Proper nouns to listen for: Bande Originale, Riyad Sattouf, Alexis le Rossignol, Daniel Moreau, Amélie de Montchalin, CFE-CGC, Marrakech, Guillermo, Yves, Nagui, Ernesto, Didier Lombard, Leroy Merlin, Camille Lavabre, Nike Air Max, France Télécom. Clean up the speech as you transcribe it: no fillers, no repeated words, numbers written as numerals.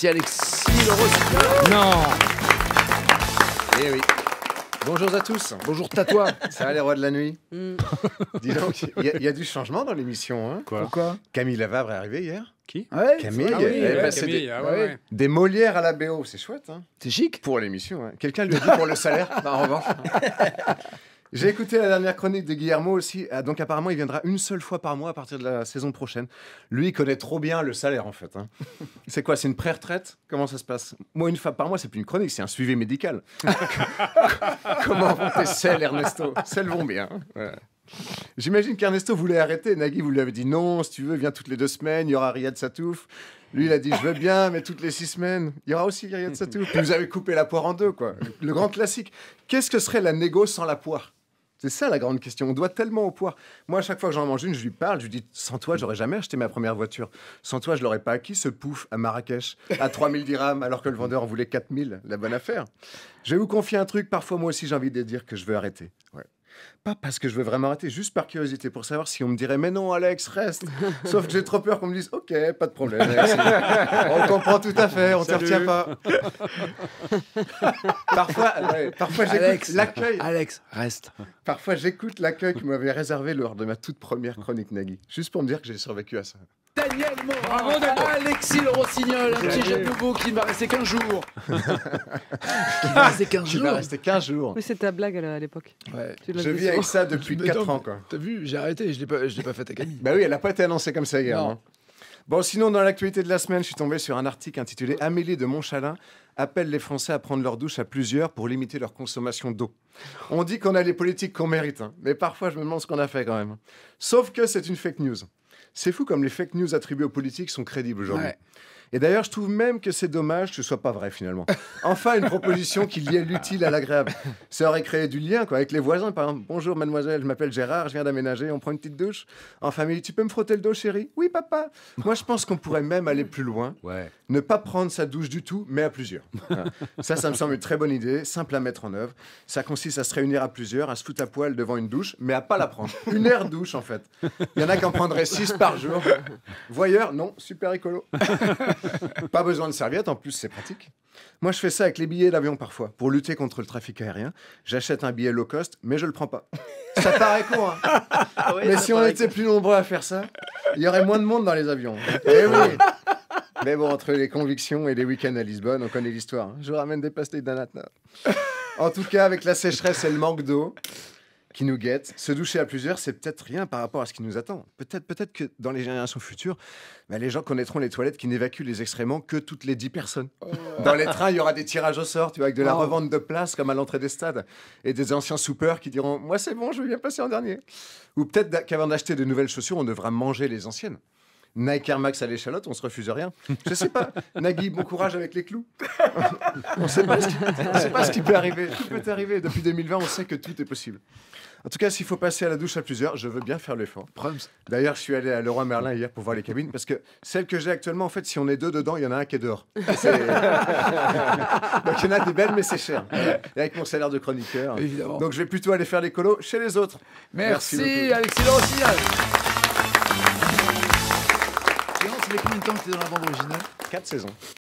C'est Alexis le Rossignol. Non. Eh oui. Bonjour à tous. Bonjour Tatois. Ça va les rois de la nuit? Dis donc, il y a du changement dans l'émission. Hein. Pourquoi? Camille Lavabre est arrivée hier. Qui? Ouais, Camille. Ah oui, bah Camille des Molières à la BO, c'est chouette. Hein. C'est chic. Pour l'émission. Ouais. Quelqu'un lui a dit pour le salaire. Non, en revanche. J'ai écouté la dernière chronique de Guillermo aussi. Donc apparemment, il viendra une seule fois par mois à partir de la saison prochaine. Lui, il connaît trop bien le salaire en fait. Hein. C'est quoi? C'est une pré-retraite? Comment ça se passe? Moi, une fois par mois, c'est plus une chronique, c'est un suivi médical. Comment vont tes selles, Ernesto? Celles vont bien. Ouais. J'imagine qu'Ernesto voulait arrêter. Nagui, vous lui avez dit non, si tu veux, viens toutes les 2 semaines, il y aura Riyad Sattouf. Lui, il a dit je veux bien, mais toutes les 6 semaines, il y aura aussi Riyad Sattouf. Puis vous avez coupé la poire en deux, quoi. Le grand classique. Qu'est-ce que serait la négo sans la poire? C'est ça la grande question. On doit tellement au poire. Moi, à chaque fois que j'en mange une, je lui parle, je lui dis sans toi, j'aurais jamais acheté ma première voiture. Sans toi, je l'aurais pas acquis, ce pouf à Marrakech, à 3000 dirhams, alors que le vendeur en voulait 4000. La bonne affaire. Je vais vous confier un truc, parfois moi aussi j'ai envie de dire que je veux arrêter. Ouais. Pas parce que je veux vraiment arrêter, juste par curiosité, pour savoir si on me dirait « Mais non, Alex, reste !» Sauf que j'ai trop peur qu'on me dise « Ok, pas de problème, Alex. On comprend tout à fait, on ne te retient pas. » Parfois j'écoute l'accueil. « Alex, reste. » Parfois, j'écoute l'accueil que m'avait réservé lors de ma toute première chronique Nagui. Juste pour me dire que j'ai survécu à ça. Daniel Moreau, bravo, Daniel. Alexis le Rossignol, un petit jet de nouveau qui ne va rester qu'un jour. Qui va rester qu'un jour. Oui, c'était ta blague à l'époque. Ouais. Je vis avec ça depuis 4 ans. T'as vu, j'ai arrêté, je ne l'ai pas faite à Camille. Bah oui, elle n'a pas été annoncée comme ça hier. Hein. Bon, sinon, dans l'actualité de la semaine, je suis tombé sur un article intitulé « Amélie de Montchalin appelle les Français à prendre leur douche à plusieurs pour limiter leur consommation d'eau ». On dit qu'on a les politiques qu'on mérite, hein, mais parfois je me demande ce qu'on a fait quand même. Sauf que c'est une fake news. C'est fou comme les fake news attribuées aux politiques sont crédibles aujourd'hui. Ouais. Et d'ailleurs, je trouve même que c'est dommage que ce soit pas vrai finalement. Enfin, une proposition qui liait l'utile à l'agréable. Ça aurait créé du lien quoi, avec les voisins, par exemple. Bonjour mademoiselle, je m'appelle Gérard, je viens d'aménager, on prend une petite douche. En famille, tu peux me frotter le dos, chérie? Oui, papa. Moi, je pense qu'on pourrait même aller plus loin. Ouais. Ne pas prendre sa douche du tout, mais à plusieurs. Voilà. Ça me semble une très bonne idée, simple à mettre en œuvre. Ça consiste à se réunir à plusieurs, à se foutre à poil devant une douche, mais à pas la prendre. Une aire douche, en fait. Il y en a qui en prendraient 6 par jour. Voyeur, non, super écolo. Pas besoin de serviette, en plus c'est pratique. Moi je fais ça avec les billets d'avion parfois. Pour lutter contre le trafic aérien, j'achète un billet low cost, mais je le prends pas. Ça paraît court, hein. Oui, mais si on était plus nombreux à faire ça, il y aurait moins de monde dans les avions. Eh oui. Mais bon, entre les convictions et les week-ends à Lisbonne, on connaît l'histoire. Hein. Je vous ramène des pastilles d'ananas. En tout cas, avec la sécheresse et le manque d'eau qui nous guette, se doucher à plusieurs, c'est peut-être rien par rapport à ce qui nous attend. Peut-être que dans les générations futures, bah, les gens connaîtront les toilettes qui n'évacuent les excréments que toutes les 10 personnes. Oh. Dans les trains, il y aura des tirages au sort, tu vois, avec de la revente de places comme à l'entrée des stades. Et des anciens soupeurs qui diront « Moi, c'est bon, je veux bien passer en dernier ». Ou peut-être qu'avant d'acheter de nouvelles chaussures, on devra manger les anciennes. Nike Air Max à l'échalote, on se refuse rien. Je sais pas. Nagui, bon courage avec les clous. On sait pas ce qui peut arriver. Tout peut arriver. Depuis 2020, on sait que tout est possible. En tout cas, s'il faut passer à la douche à plusieurs, je veux bien faire l'effort. D'ailleurs, je suis allé à Leroy Merlin hier pour voir les cabines, parce que celle que j'ai actuellement, en fait, si on est 2 dedans, il y en a un qui est dehors. Donc il y en a des belles, mais c'est cher. Et avec mon salaire de chroniqueur. Évidemment. Donc je vais plutôt aller faire l'écolo chez les autres. Merci Alexis le Rossignol. Ça fait combien de temps que tu es dans la bande originale? 4 saisons.